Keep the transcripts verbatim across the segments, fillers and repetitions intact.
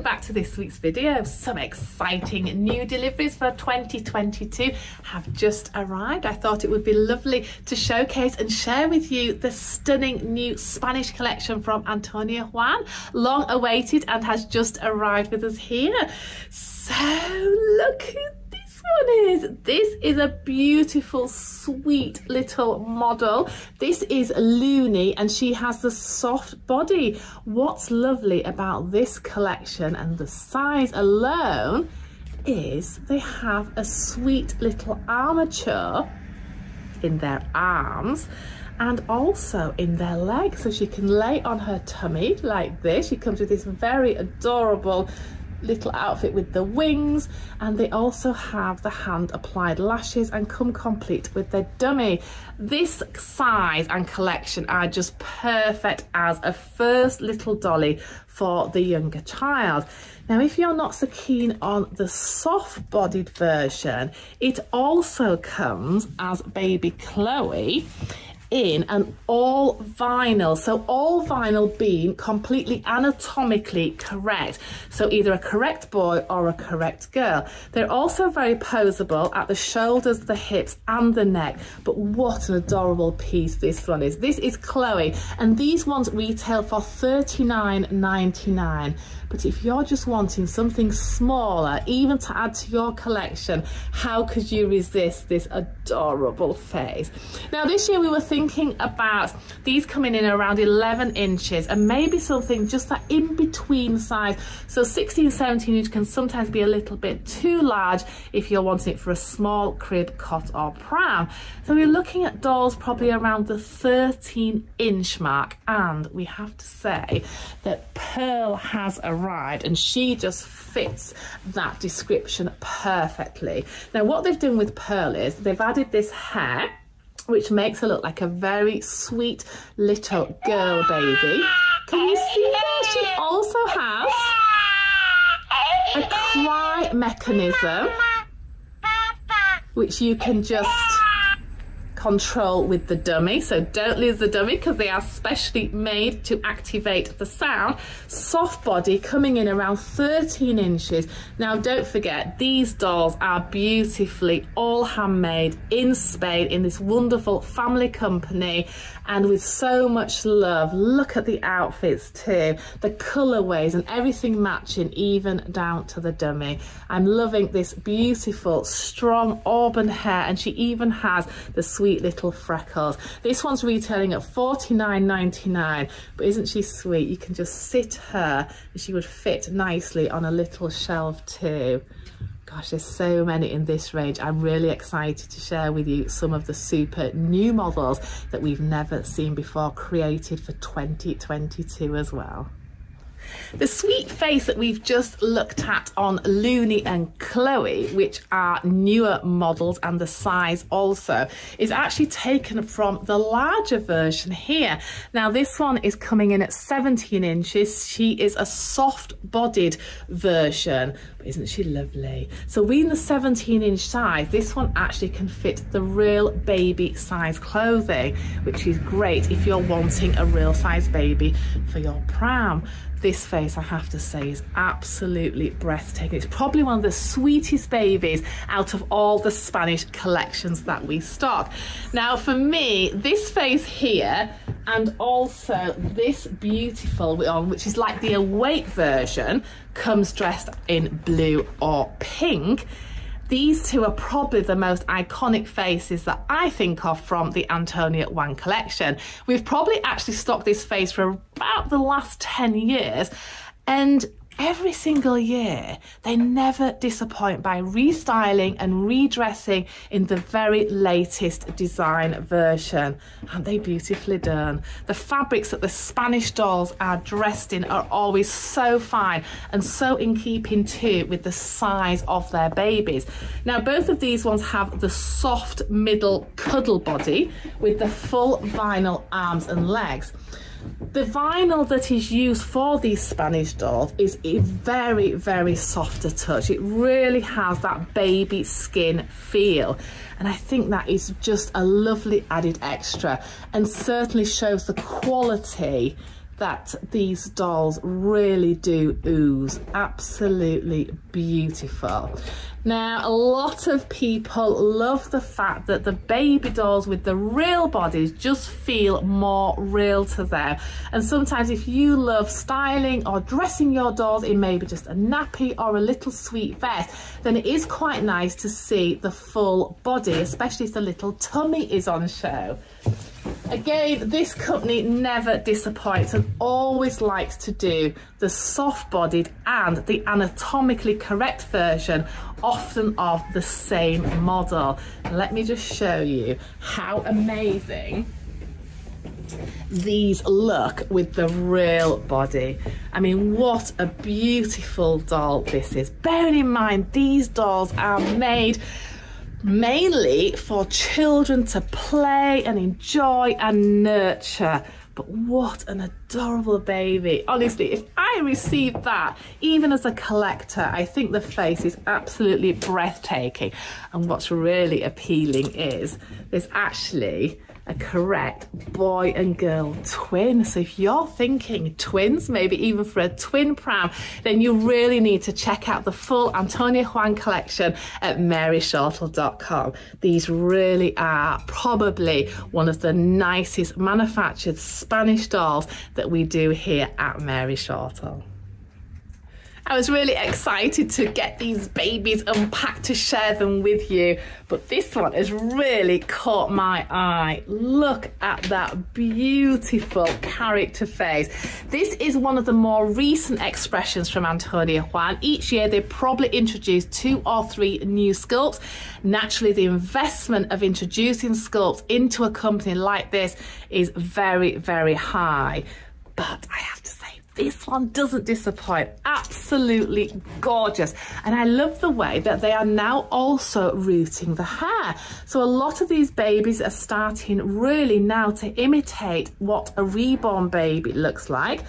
welcome back to this week's video. Some exciting new deliveries for twenty twenty-two have just arrived. I thought it would be lovely to showcase and share with you the stunning new Spanish collection from Antonio Juan, long awaited, and has just arrived with us here. So look who is this is a beautiful, sweet little model. This is Luni, and she has the soft body. What's lovely about this collection and the size alone is they have a sweet little armature in their arms and also in their legs, so she can lay on her tummy like this. She comes with this very adorable little outfit with the wings, and they also have the hand applied lashes and come complete with their dummy. This size and collection are just perfect as a first little dolly for the younger child. Now, if you're not so keen on the soft-bodied version, it also comes as baby Chloe in an all vinyl, so all vinyl being completely anatomically correct, so either a correct boy or a correct girl. They're also very poseable at the shoulders, the hips and the neck, but what an adorable piece this one is. This is Chloe, and these ones retail for thirty-nine ninety-nine. But if you're just wanting something smaller, even to add to your collection, how could you resist this adorable face? Now, this year we were thinking about these coming in around eleven inches and maybe something just that in between size. So sixteen, seventeen inch can sometimes be a little bit too large if you're wanting it for a small crib, cot or pram. So we're looking at dolls probably around the thirteen inch mark, and we have to say that Pearl has arrived. Arrived and she just fits that description perfectly. Now, what they've done with Pearl is they've added this hair, which makes her look like a very sweet little girl baby. Can you see that? She also has a cry mechanism, which you can just control with the dummy, so don't lose the dummy because they are specially made to activate the sound. Soft body coming in around thirteen inches. Now, don't forget, these dolls are beautifully all handmade in Spain in this wonderful family company and with so much love. Look at the outfits too, the colorways and everything matching, even down to the dummy. I'm loving this beautiful strong auburn hair, and she even has the sweet little freckles. This one's retailing at forty-nine ninety-nine, but isn't she sweet? You can just sit her and she would fit nicely on a little shelf too. Gosh, there's so many in this range. I'm really excited to share with you some of the super new models that we've never seen before, created for twenty twenty-two as well. The sweet face that we've just looked at on Luni and Chloe, which are newer models and the size also, is actually taken from the larger version here. Now, this one is coming in at seventeen inches. She is a soft-bodied version. But isn't she lovely? So we in the seventeen inch size, this one actually can fit the real baby size clothing, which is great if you're wanting a real size baby for your pram. This face, I have to say, is absolutely breathtaking. It's probably one of the sweetest babies out of all the Spanish collections that we stock. Now, for me, this face here, and also this beautiful one, which is like the awake version, comes dressed in blue or pink. These two are probably the most iconic faces that I think of from the Antonio Juan collection. We've probably actually stocked this face for about the last ten years, and every single year they never disappoint by restyling and redressing in the very latest design version. Aren't they beautifully done? The fabrics that the Spanish dolls are dressed in are always so fine and so in keeping too with the size of their babies. Now, both of these ones have the soft middle cuddle body with the full vinyl arms and legs. The vinyl that is used for these Spanish dolls is a very, very softer touch. It really has that baby skin feel. And I think that is just a lovely added extra and certainly shows the quality that these dolls really do ooze. Absolutely beautiful. Now, a lot of people love the fact that the baby dolls with the real bodies just feel more real to them. And sometimes if you love styling or dressing your dolls in maybe just a nappy or a little sweet vest, then it is quite nice to see the full body, especially if the little tummy is on show. Again, this company never disappoints and always likes to do the soft-bodied and the anatomically correct version, often of the same model. Let me just show you how amazing these look with the real body. I mean, what a beautiful doll this is. Bearing in mind, these dolls are made mainly for children to play and enjoy and nurture. But what an adorable baby. Honestly, if I received that, even as a collector, I think the face is absolutely breathtaking. And what's really appealing is there's actually a correct boy and girl twin. So if you're thinking twins, maybe even for a twin pram, then you really need to check out the full Antonio Juan collection at mary shortle dot com. These really are probably one of the nicest manufactured Spanish dolls that we do here at Mary Shortle. I was really excited to get these babies unpacked to share them with you, but this one has really caught my eye. Look at that beautiful character face. This is one of the more recent expressions from Antonio Juan. Each year they probably introduce two or three new sculpts. Naturally, the investment of introducing sculpts into a company like this is very, very high. But I have to say, this one doesn't disappoint. Absolutely gorgeous. And I love the way that they are now also rooting the hair. So a lot of these babies are starting really now to imitate what a reborn baby looks like.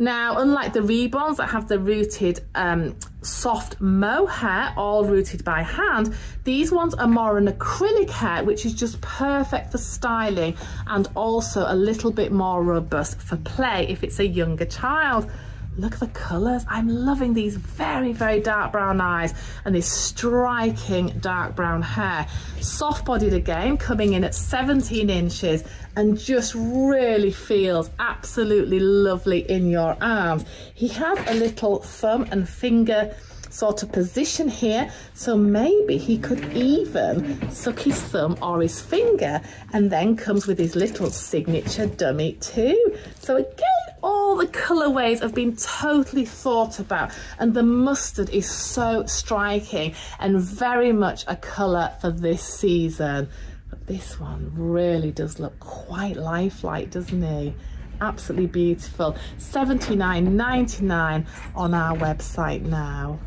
Now, unlike the reborns that have the rooted um, soft mohair, all rooted by hand, these ones are more an acrylic hair, which is just perfect for styling and also a little bit more robust for play if it's a younger child. Look at the colours. I'm loving these very, very dark brown eyes and this striking dark brown hair. Soft bodied again, coming in at seventeen inches, and just really feels absolutely lovely in your arms. He has a little thumb and finger sort of position here, so maybe he could even suck his thumb or his finger, and then comes with his little signature dummy too. So again, all the colourways have been totally thought about, and the mustard is so striking and very much a colour for this season. But this one really does look quite lifelike, doesn't he? Absolutely beautiful. seventy-nine ninety-nine on our website now.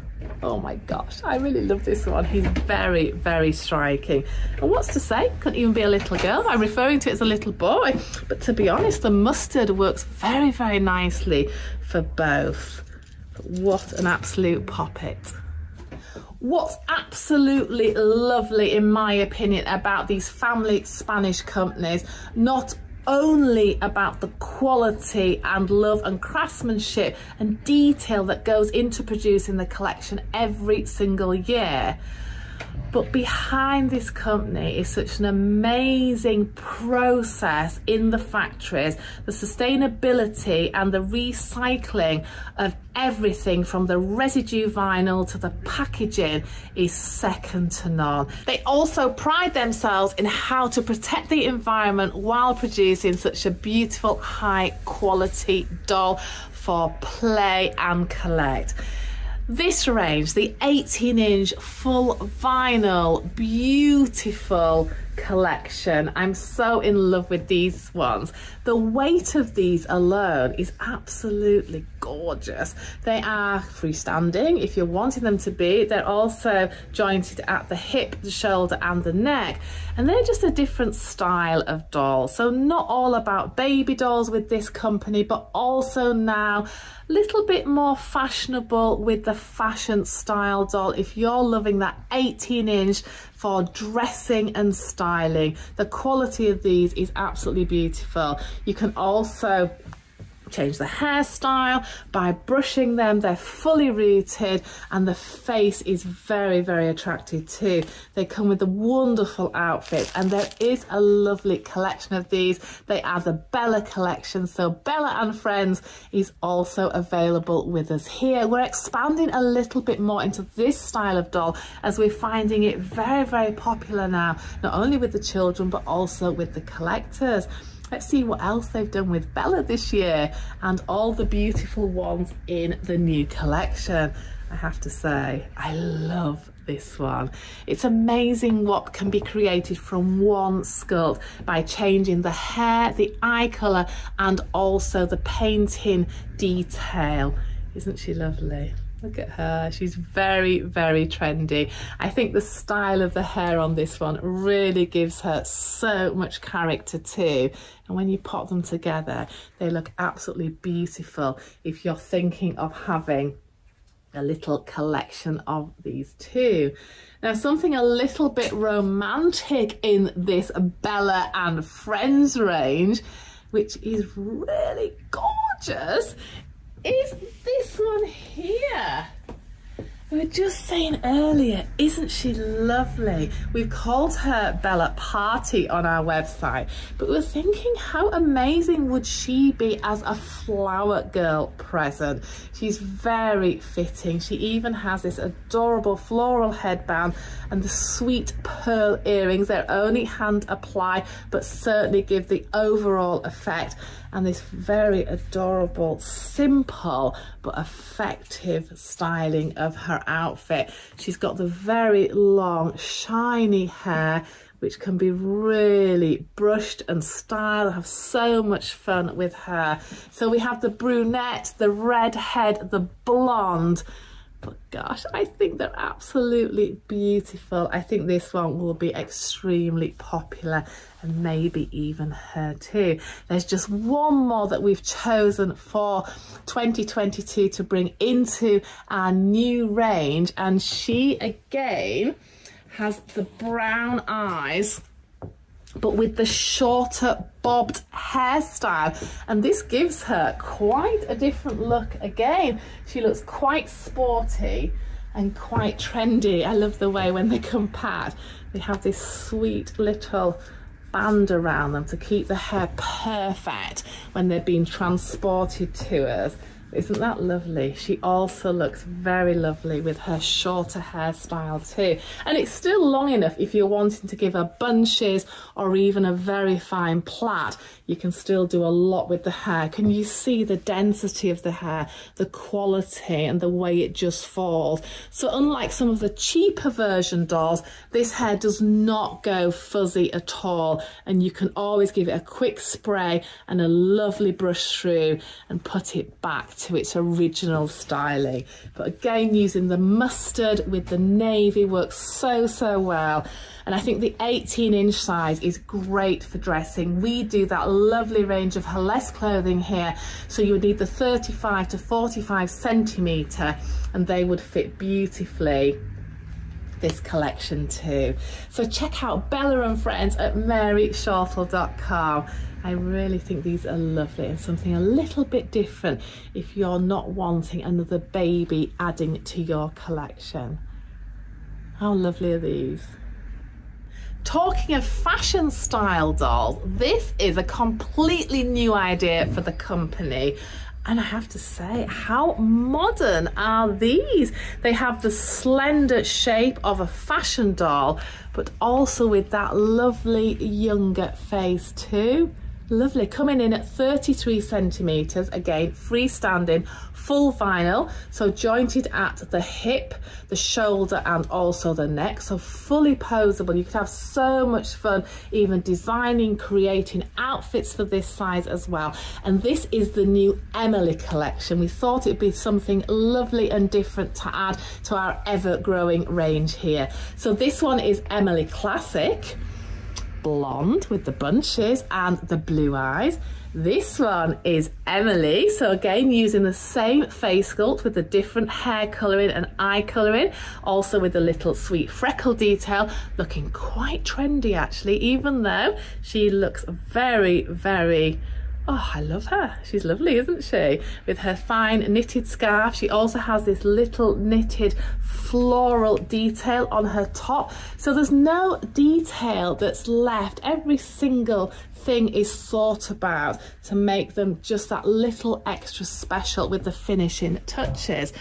Oh my gosh, I really love this one. He's very, very striking. And what's to say, couldn't even be a little girl. I'm referring to it as a little boy. But to be honest, the mustard works very, very nicely for both. But what an absolute poppet. What's absolutely lovely, in my opinion, about these family Spanish companies, not only about the quality and love and craftsmanship and detail that goes into producing the collection every single year, but behind this company is such an amazing process in the factories, the sustainability and the recycling of everything from the residue vinyl to the packaging is second to none. They also pride themselves in how to protect the environment while producing such a beautiful, high quality doll for play and collect. This range, the eighteen inch full vinyl, beautiful collection. I'm so in love with these ones. The weight of these alone is absolutely gorgeous. They are freestanding if you're wanting them to be. They're also jointed at the hip, the shoulder and the neck. And they're just a different style of doll. So not all about baby dolls with this company, but also now a little bit more fashionable with the fashion style doll. If you're loving that eighteen inch for dressing and styling, the quality of these is absolutely beautiful. You can also change the hairstyle, by brushing them. They're fully rooted and the face is very, very attractive too. They come with a wonderful outfit, and there is a lovely collection of these. They are the Bella collection. So Bella and Friends is also available with us here. We're expanding a little bit more into this style of doll as we're finding it very, very popular now, not only with the children, but also with the collectors. Let's see what else they've done with Bella this year and all the beautiful ones in the new collection. I have to say, I love this one. It's amazing what can be created from one sculpt by changing the hair, the eye colour, and also the painting detail. Isn't she lovely? Look at her, she's very, very trendy. I think the style of the hair on this one really gives her so much character too. And when you pop them together, they look absolutely beautiful if you're thinking of having a little collection of these too. Now, something a little bit romantic in this Bella and Friends range, which is really gorgeous, is this one here. We were just saying earlier, isn't she lovely? We've called her Bella Party on our website, but we were thinking how amazing would she be as a flower girl present. She's very fitting. She even has this adorable floral headband and the sweet pearl earrings. They're only hand apply, but certainly give the overall effect. And this very adorable, simple, but effective styling of her outfit. She's got the very long, shiny hair, which can be really brushed and styled. I have so much fun with her. So we have the brunette, the redhead, the blonde. But gosh, I think they're absolutely beautiful. I think this one will be extremely popular, and maybe even her too. There's just one more that we've chosen for twenty twenty-two to bring into our new range, and she again has the brown eyes, but with the shorter bobbed hairstyle, and this gives her quite a different look again. She looks quite sporty and quite trendy. I love the way when they come pat, they have this sweet little band around them to keep the hair perfect when they're being transported to us. Isn't that lovely? She also looks very lovely with her shorter hairstyle too. And it's still long enough if you're wanting to give her bunches or even a very fine plait. You can still do a lot with the hair. Can you see the density of the hair, the quality, and the way it just falls? So unlike some of the cheaper version dolls, this hair does not go fuzzy at all. And you can always give it a quick spray and a lovely brush through and put it back to its original styling. But again, using the mustard with the navy works so, so well. And I think the eighteen inch size is great for dressing. We do that lovely range of Hales clothing here, so you would need the thirty-five to forty-five centimetre, and they would fit beautifully this collection too. So check out Bella and Friends at mary shortle dot com. I really think these are lovely, and something a little bit different if you're not wanting another baby adding to your collection. How lovely are these? Talking of fashion style dolls, this is a completely new idea for the company. And I have to say, how modern are these? They have the slender shape of a fashion doll, but also with that lovely younger face too. Lovely, coming in at thirty-three centimetres, again freestanding, full vinyl, so jointed at the hip, the shoulder, and also the neck, so fully posable. You could have so much fun even designing, creating outfits for this size as well. And this is the new Emily collection. We thought it'd be something lovely and different to add to our ever-growing range here. So this one is Emily Classic, blonde with the bunches and the blue eyes. This one is Emily, so again using the same face sculpt with the different hair colouring and eye colouring, also with a little sweet freckle detail, looking quite trendy actually, even though she looks very, very Oh, I love her. She's lovely, isn't she? With her fine knitted scarf. She also has this little knitted floral detail on her top. So there's no detail that's left. Every single thing is thought about to make them just that little extra special with the finishing touches.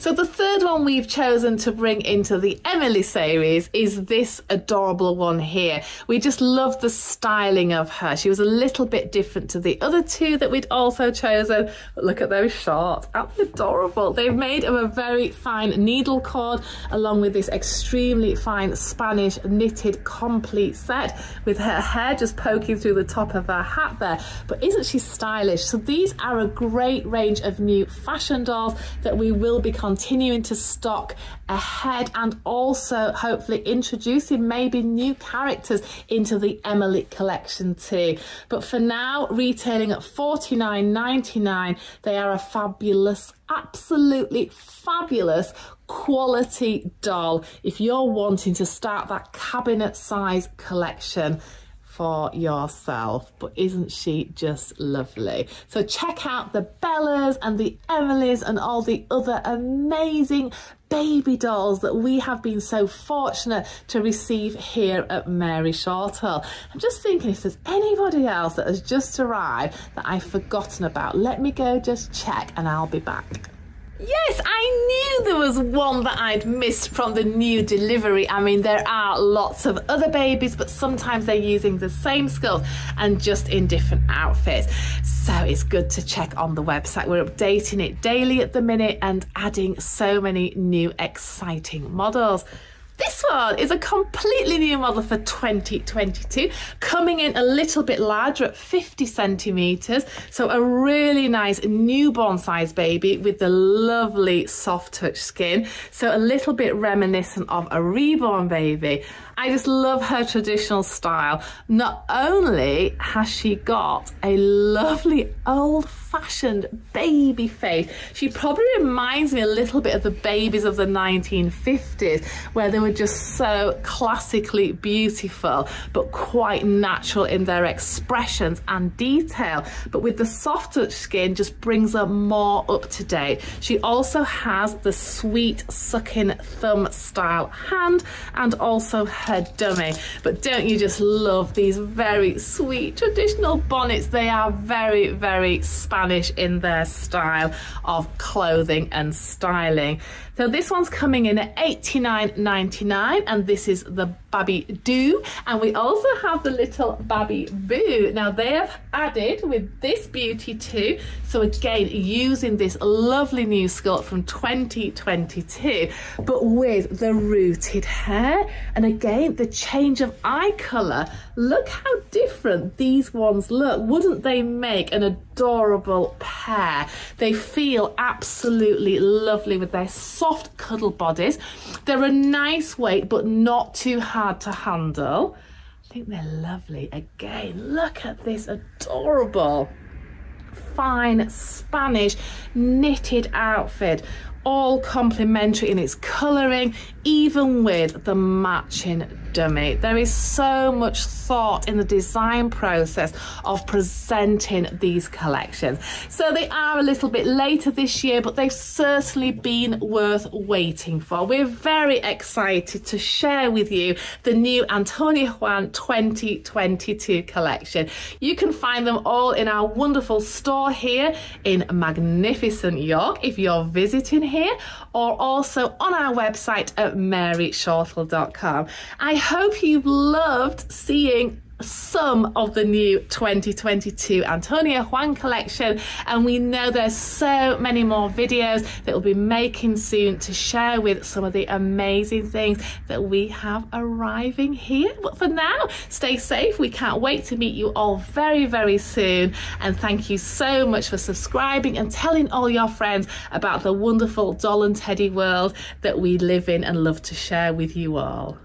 So the third one we've chosen to bring into the Emily series is this adorable one here. We just love the styling of her. She was a little bit different to the other two that we'd also chosen. But look at those shorts, absolutely adorable. They've made of a very fine needle cord along with this extremely fine Spanish knitted complete set with her hair just poking through the top of her hat there. But isn't she stylish? So these are a great range of new fashion dolls that we will be continuing to stock ahead, and also hopefully introducing maybe new characters into the Emily collection too. But for now, retailing at forty-nine ninety-nine, they are a fabulous, absolutely fabulous quality doll if you're wanting to start that cabinet size collection for yourself. But isn't she just lovely? So check out the Bellas and the Emilys and all the other amazing baby dolls that we have been so fortunate to receive here at Mary Shortle. I'm just thinking if there's anybody else that has just arrived that I've forgotten about. Let me go just check and I'll be back. Yes, I knew there was one that I'd missed from the new delivery. I mean, there are lots of other babies, but sometimes they're using the same skulls and just in different outfits. So it's good to check on the website. We're updating it daily at the minute and adding so many new exciting models. This one is a completely new model for twenty twenty-two, coming in a little bit larger at fifty centimetres. So a really nice newborn size baby with the lovely soft touch skin. So a little bit reminiscent of a reborn baby. I just love her traditional style. Not only has she got a lovely old-fashioned baby face, she probably reminds me a little bit of the babies of the nineteen fifties, where they were just so classically beautiful, but quite natural in their expressions and detail. But with the soft touch skin, just brings her more up to date. She also has the sweet sucking thumb style hand, and also her her dummy. But don't you just love these very sweet traditional bonnets? They are very, very Spanish in their style of clothing and styling. So this one's coming in at eighty-nine ninety-nine, and this is the Babydoo. And we also have the little Babyboo. Now they have added with this beauty too. So again, using this lovely new sculpt from twenty twenty-two, but with the rooted hair. And again, the change of eye colour. Look how different these ones look. Wouldn't they make an adorable pair? They feel absolutely lovely with their soft cuddle bodies. They're a nice weight, but not too hard to handle. I think they're lovely. Again, look at this adorable, fine Spanish knitted outfit. All complementary in its colouring, even with the matching dummy. There is so much thought in the design process of presenting these collections. So they are a little bit later this year, but they've certainly been worth waiting for. We're very excited to share with you the new Antonio Juan twenty twenty-two collection. You can find them all in our wonderful store here in magnificent York if you're visiting here, or also on our website at mary shortle dot com. I hope you've loved seeing some of the new twenty twenty-two Antonio Juan collection, and we know there's so many more videos that we'll be making soon to share with some of the amazing things that we have arriving here. But for now, stay safe. We can't wait to meet you all very, very soon, and thank you so much for subscribing and telling all your friends about the wonderful doll and teddy world that we live in and love to share with you all.